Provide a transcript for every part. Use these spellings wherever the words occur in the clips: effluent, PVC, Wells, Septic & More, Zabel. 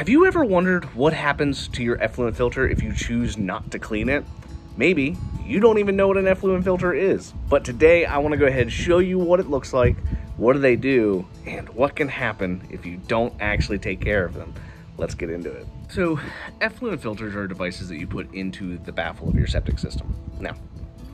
Have you ever wondered what happens to your effluent filter if you choose not to clean it? Maybe you don't even know what an effluent filter is, but today I want to go ahead and show you what it looks like, what do they do, and what can happen if you don't actually take care of them. Let's get into it. So effluent filters are devices that you put into the baffle of your septic system. Now,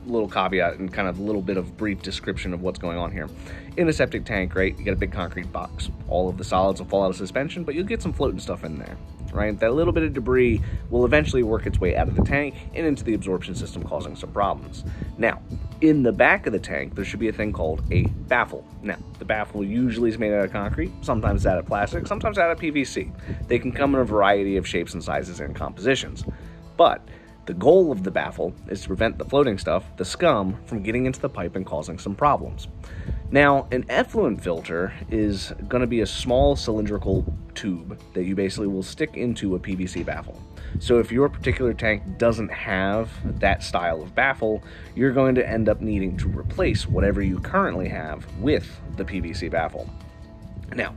little caveat and kind of a little bit of brief description of what's going on here. In a septic tank, right, you got a big concrete box. All of the solids will fall out of suspension, but you'll get some floating stuff in there, right? That little bit of debris will eventually work its way out of the tank and into the absorption system, causing some problems. Now, in the back of the tank, there should be a thing called a baffle. Now, the baffle usually is made out of concrete, sometimes out of plastic, sometimes out of PVC. They can come in a variety of shapes and sizes and compositions, but the goal of the baffle is to prevent the floating stuff, the scum, from getting into the pipe and causing some problems. Now, an effluent filter is going to be a small cylindrical tube that you basically will stick into a PVC baffle. So if your particular tank doesn't have that style of baffle, you're going to end up needing to replace whatever you currently have with the PVC baffle. Now,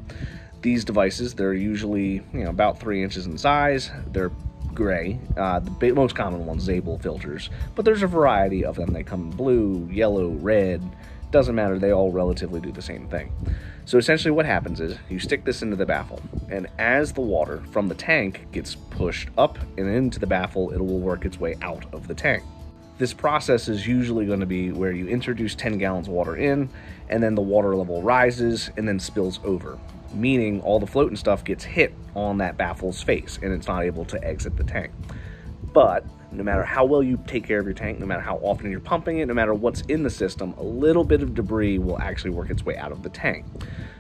these devices, they're usually, about 3 inches in size. They're gray, the most common ones, Zabel filters, but there's a variety of them. They come in blue, yellow, red, doesn't matter, they all relatively do the same thing. So essentially what happens is you stick this into the baffle, and as the water from the tank gets pushed up and into the baffle, it will work its way out of the tank. This process is usually going to be where you introduce 10 gallons of water in, and then the water level rises and then spills over, meaning all the floating stuff gets hit on that baffle's face and it's not able to exit the tank. But no matter how well you take care of your tank, no matter how often you're pumping it, no matter what's in the system, a little bit of debris will actually work its way out of the tank.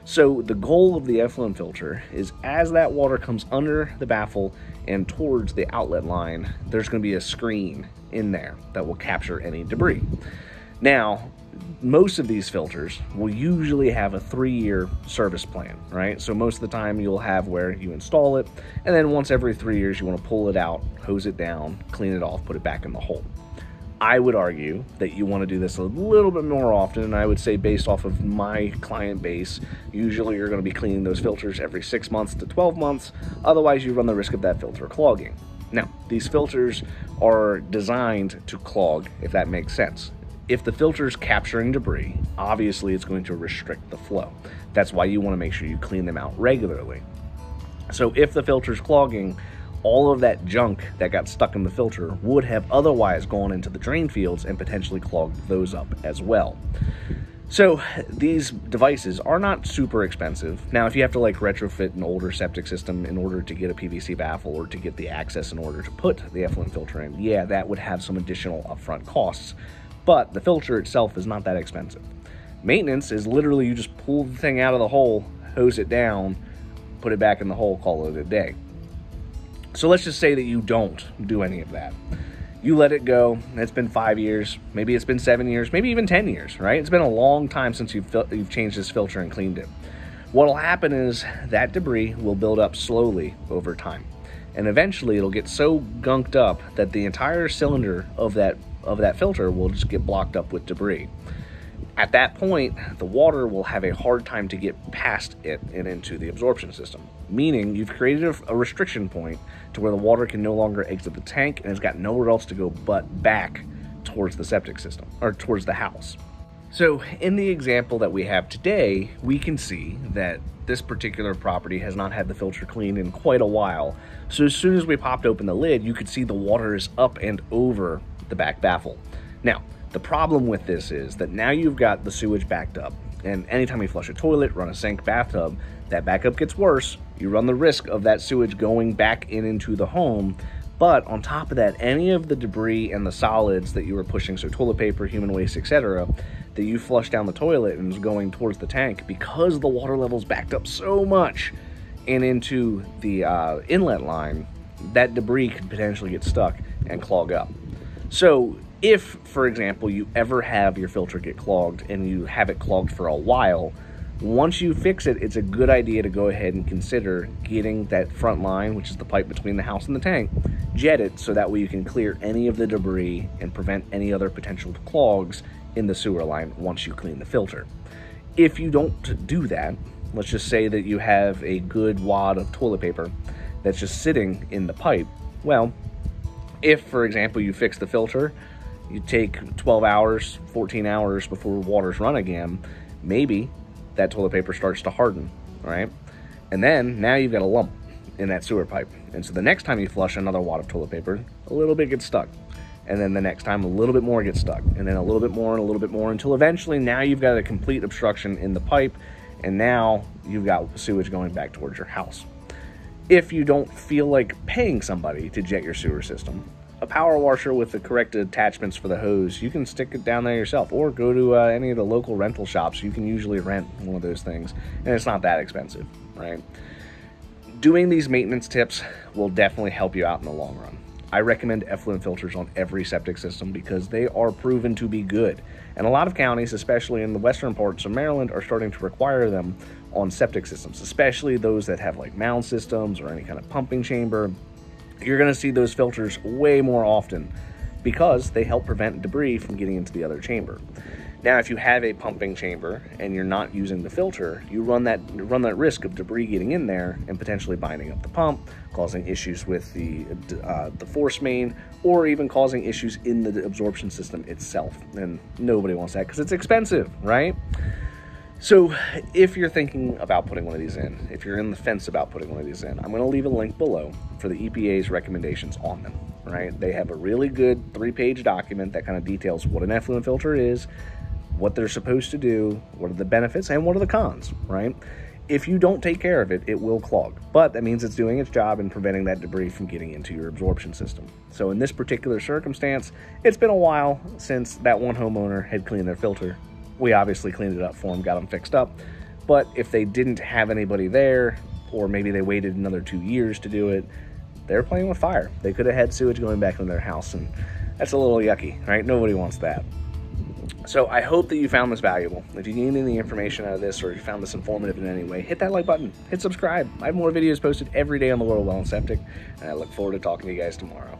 So the goal of the effluent filter is, as that water comes under the baffle and towards the outlet line, there's going to be a screen in there that will capture any debris. Now, most of these filters will usually have a 3-year service plan, right? So most of the time you'll have where you install it, and then once every 3 years you want to pull it out, hose it down, clean it off, put it back in the hole. I would argue that you want to do this a little bit more often, and I would say, based off of my client base, usually you're going to be cleaning those filters every 6 months to 12 months, otherwise you run the risk of that filter clogging. Now, these filters are designed to clog, if that makes sense. If the filter's capturing debris, obviously it's going to restrict the flow. That's why you want to make sure you clean them out regularly. So if the filter's clogging, all of that junk that got stuck in the filter would have otherwise gone into the drain fields and potentially clogged those up as well. So these devices are not super expensive. Now, if you have to retrofit an older septic system in order to get a PVC baffle or to get the access in order to put the effluent filter in, yeah, that would have some additional upfront costs. But the filter itself is not that expensive. Maintenance is literally you just pull the thing out of the hole, hose it down, put it back in the hole, call it a day. So let's just say that you don't do any of that. You let it go, it's been 5 years, maybe it's been 7 years, maybe even 10 years, right? It's been a long time since you've changed this filter and cleaned it. What'll happen is that debris will build up slowly over time, and eventually it'll get so gunked up that the entire cylinder of that filter will just get blocked up with debris. At that point, the water will have a hard time to get past it and into the absorption system, meaning you've created a restriction point to where the water can no longer exit the tank and it's got nowhere else to go but back towards the septic system or towards the house. So in the example that we have today, we can see that this particular property has not had the filter cleaned in quite a while. So as soon as we popped open the lid, you could see the water is up and over the back baffle. Now, the problem with this is that now you've got the sewage backed up, and anytime you flush a toilet, run a sink, bathtub, that backup gets worse. You run the risk of that sewage going back in into the home. But on top of that, any of the debris and the solids that you were pushing, so toilet paper, human waste, etc., that you flushed down the toilet and was going towards the tank, because the water levels backed up so much and into the inlet line, that debris could potentially get stuck and clog up. So if, for example, you ever have your filter get clogged and you have it clogged for a while, once you fix it, it's a good idea to go ahead and consider getting that front line, which is the pipe between the house and the tank, jetted, so that way you can clear any of the debris and prevent any other potential clogs in the sewer line once you clean the filter. If you don't do that, let's just say that you have a good wad of toilet paper that's just sitting in the pipe. Well, if, for example, you fix the filter, you take 12 hours, 14 hours before water's run again, maybe that toilet paper starts to harden, right? And then now you've got a lump in that sewer pipe. And so the next time you flush another wad of toilet paper, a little bit gets stuck. And then the next time a little bit more gets stuck. And then a little bit more and a little bit more, until eventually now you've got a complete obstruction in the pipe. And now you've got sewage going back towards your house. If you don't feel like paying somebody to jet your sewer system, a power washer with the correct attachments for the hose, you can stick it down there yourself, or go to any of the local rental shops. You can usually rent one of those things, and it's not that expensive, right? Doing these maintenance tips will definitely help you out in the long run. I recommend effluent filters on every septic system because they are proven to be good. And a lot of counties, especially in the western parts of Maryland, are starting to require them on septic systems, especially those that have like mound systems or any kind of pumping chamber. You're going to see those filters way more often because they help prevent debris from getting into the other chamber. Now, if you have a pumping chamber and you're not using the filter, you run that risk of debris getting in there and potentially binding up the pump, causing issues with the force main, or even causing issues in the absorption system itself. And nobody wants that because it's expensive, right? So if you're thinking about putting one of these in, if you're in the fence about putting one of these in, I'm going to leave a link below for the EPA's recommendations on them, right? They have a really good 3-page document that kind of details what an effluent filter is, what they're supposed to do, what are the benefits, and what are the cons, right? If you don't take care of it, it will clog, but that means it's doing its job in preventing that debris from getting into your absorption system. So in this particular circumstance, it's been a while since that one homeowner had cleaned their filter. We obviously cleaned it up for them, got them fixed up, but if they didn't have anybody there, or maybe they waited another 2 years to do it, they're playing with fire. They could have had sewage going back into their house, and that's a little yucky, right? Nobody wants that. So I hope that you found this valuable. If you gained any information out of this, or you found this informative in any way, hit that like button, hit subscribe. I have more videos posted every day on the World of Well and Septic, and I look forward to talking to you guys tomorrow.